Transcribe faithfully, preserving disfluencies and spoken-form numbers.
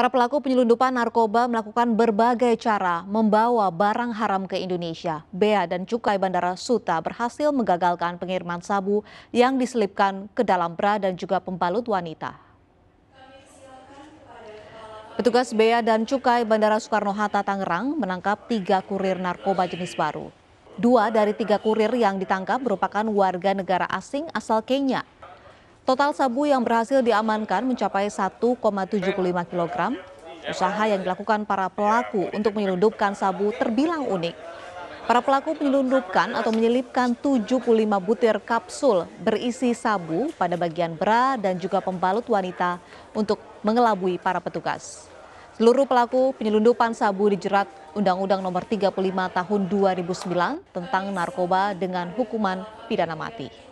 Para pelaku penyelundupan narkoba melakukan berbagai cara membawa barang haram ke Indonesia. Bea dan Cukai Bandara Suta berhasil menggagalkan pengiriman sabu yang diselipkan ke dalam bra dan juga pembalut wanita. Petugas Bea dan Cukai Bandara Soekarno-Hatta Tangerang menangkap tiga kurir narkoba jenis baru. Dua dari tiga kurir yang ditangkap merupakan warga negara asing asal Kenya. Total sabu yang berhasil diamankan mencapai satu koma tujuh puluh lima kilogram. Usaha yang dilakukan para pelaku untuk menyelundupkan sabu terbilang unik. Para pelaku menyelundupkan atau menyelipkan tujuh puluh lima butir kapsul berisi sabu pada bagian bra dan juga pembalut wanita untuk mengelabui para petugas. Seluruh pelaku penyelundupan sabu dijerat Undang-Undang Nomor tiga puluh lima tahun dua ribu sembilan tentang narkoba dengan hukuman pidana mati.